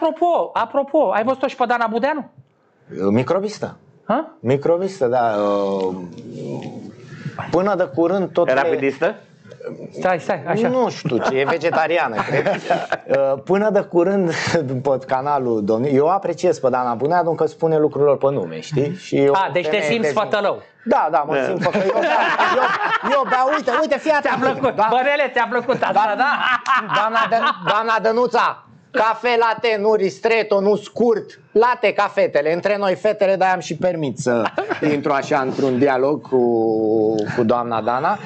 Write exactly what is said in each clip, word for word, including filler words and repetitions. apropo, apropo, ai văzut-o și pe Dana Budeanu? Microbistă. Ha? Microbistă, da. Până de curând tot... Rapidistă? Stai, stai, așa. Nu știu ce, e vegetariană, cred. Până de curând, după canalul domnului, eu apreciez pe Dana Budeanu că spune lucrurilor pe nume, știi? Și eu, a, deci te simți fătălău. Da, da, mă da. simt fătălău. Eu, eu, eu, da, uite, uite, fii atent. Ți-a plăcut, da? Bărele, ți-a plăcut asta, da? da? Doamna, de, doamna Dănuța, cafe, late, nu ristretto, nu scurt, late, cafetele. Între noi, fetele, de-aia am și permit să intru așa într-un dialog cu, cu doamna Dana.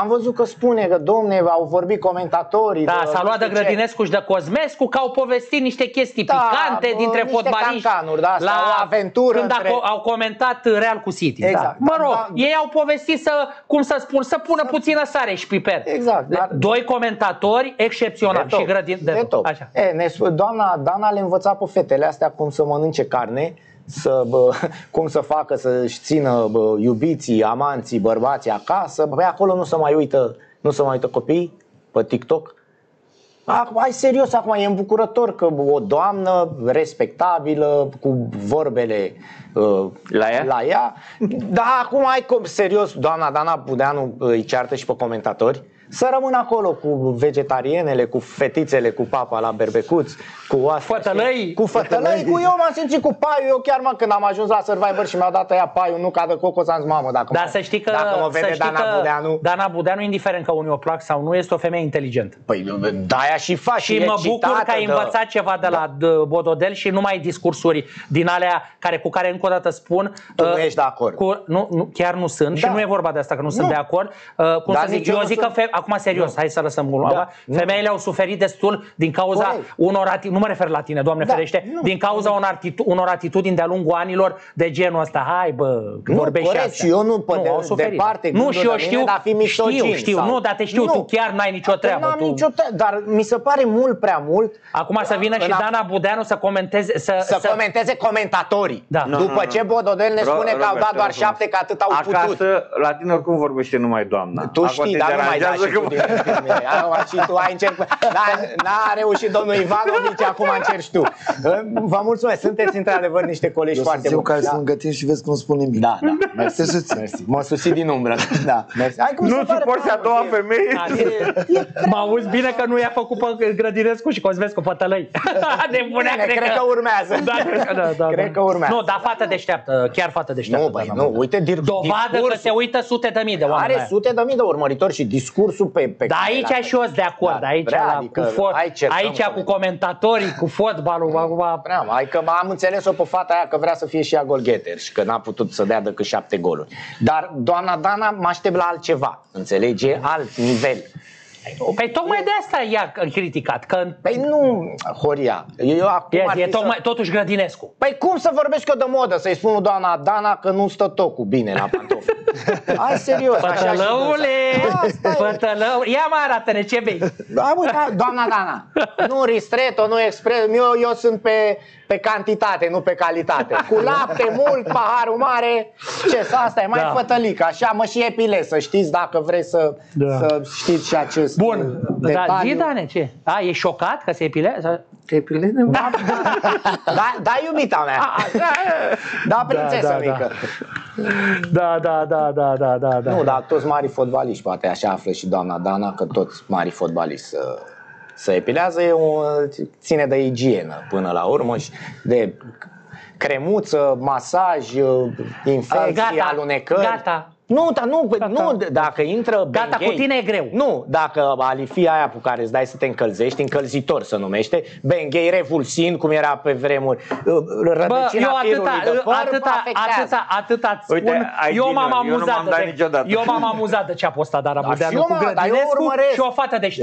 Am văzut că spune că, domne, au vorbit comentatorii. Da, s-a luat de Grădinescu și de Cosmescu, că au povestit niște chestii da, picante dintre fotbaliști. Da, la aventură. Când între... au comentat Real cu City. Exact. Da. Mă rog, da, ei au povestit să, cum să spun, să pună puțină sare și piper. Exact. Dar... Doi comentatori excepționali. De top. Și Grădin... de de top. Așa. E, ne doamna Dana le învăța pe fetele astea cum să mănânce carne, să, bă, cum să facă să-și țină bă, iubiții, amanții, bărbații acasă. Bă, acolo nu se mai uită, nu se mai uită copiii pe TikTok. Acum, hai serios, acum e îmbucurător că o doamnă respectabilă cu vorbele uh, la, ea? la ea. Da, acum hai că, serios, doamna Dana Budeanu îi ceartă și pe comentatori. Să rămân acolo cu vegetarienele, cu fetițele, cu papa la berbecuți, cu astea, fătălăi. Cu fătălăi, cu eu m-am simțit cu paiul. Eu chiar, mă, când am ajuns la Survivor și mi-au dat aia paiul, nu cadă cocos, am zis, mamă, dacă, da, mă, să știi că, dacă mă vede să știi Dana Budeanu. Dana Budeanu, indiferent că unii o plac sau nu, este o femeie inteligentă. Păi de-aia și faci. Și mă bucur că ai învățat de... ceva de la The Bododel și nu mai discursuri din alea care, cu care încă o dată spun. Tu uh, nu ești de acord. Cu, nu, nu, chiar nu sunt. Da. Și nu e vorba de asta, că nu, nu. sunt de acord. Uh, cum Dar să zic, eu zic că acum, serios, nu. hai să lăsăm gluma. Da, femeile nu. au suferit destul din cauza Corect. unor atitudini, nu mă refer la tine, Doamne da, ferește, nu. din cauza unor, atitu unor atitudini de-a lungul anilor de genul ăsta. Hai, bă, nu, vorbești corect, și eu nu pot departe. Nu, și eu știu, mine, știu, știu, știu sau... nu, dar te știu, nu. tu chiar n-ai nicio treabă. N-am tu... nicio treabă, dar mi se pare mult prea mult. Acum să vină și Dana Budeanu să comenteze să, să, să... comenteze comentatorii. Da. No, după no, ce Bododel ne spune că au dat doar șapte, că atât au putut. La tine oricum vorbește numai doamna. Tu știi, dar nu mai da. Și tu, și tu ai încercat. N-a reușit domnul Ivan, nici acum încerci tu. Vă mulțumesc, sunteți într-adevăr niște colegi eu foarte buni. Care da. sunt gătim și vezi că nu spun nimic. Da, da. Mersi. Mersi. Mă susții din umbră. Da. Mersi. Hai, cum nu suporți a doua femeie. Mă auzi bine că nu i-a făcut pe Grădinescu și Cosmescu fătălăi. Nebunea, cred, cred că, că urmează. Da, cred, da, da, cred că urmează. Nu, dar fată deșteaptă, chiar fată deșteaptă. Nu, băi, nu, uite, dovadă că se uită sute de mii de oameni. Are sute de mii de urmăritori și discurs. Pe, pe da, aici și eu sunt de acord, da, aici, prea, la, adică, cu, fot, aici, aici cu comentatorii, cu fotbalul. Acum... Hai că am înțeles-o pe fata aia că vrea să fie și ea golgheter și că n-a putut să dea decât șapte goluri. Dar doamna Dana mă aștept la altceva, înțelege? Alt nivel. Păi tocmai de asta i-a criticat că... Păi nu, Horia eu acum e, e tocmai, să... Totuși Grădinescu. Păi cum să vorbesc eu de modă? Să-i spun lui doamna Dana că nu stă tocul bine la pantofi. Hai serios. Pătălăule, pătălău... Ia mă arată-ne ce vei. Da, doamna Dana, nu ristretto, nu expres. Eu, eu sunt pe, pe cantitate, nu pe calitate. Cu lapte mult, paharul mare. Ce, asta e mai da. pătălică. Așa mă și epilez, să știți, dacă vreți să, da. să știți și acest. Bun, dar zi, Dane, ce? A, e șocat că se epileze? Se epileze? Da, da, da, iubita mea. A, da, da, prințesa mică. Da, da, da, da, da, da, da. Nu, dar toți mari fotbaliști, poate așa află și doamna Dana, că toți mari fotbaliști să, să epilează, e o, ține de igienă până la urmă și de cremuță, masaj, infanții, alunecări. Gata. Nu, dar nu, nu, dacă intră Ben Gata, Gay, cu tine e greu. Nu, dacă alifia aia cu care îți dai să te încălzești, încălzitor se numește, Ben Gay, revulsin, cum era pe vremuri, rădăcina firului de păr, atâta, atâta, atâta spun, uite, eu m-am amuzat, eu, eu m-am amuzat de ce a postat Dana Budeanu cu Grădinescu și o fată de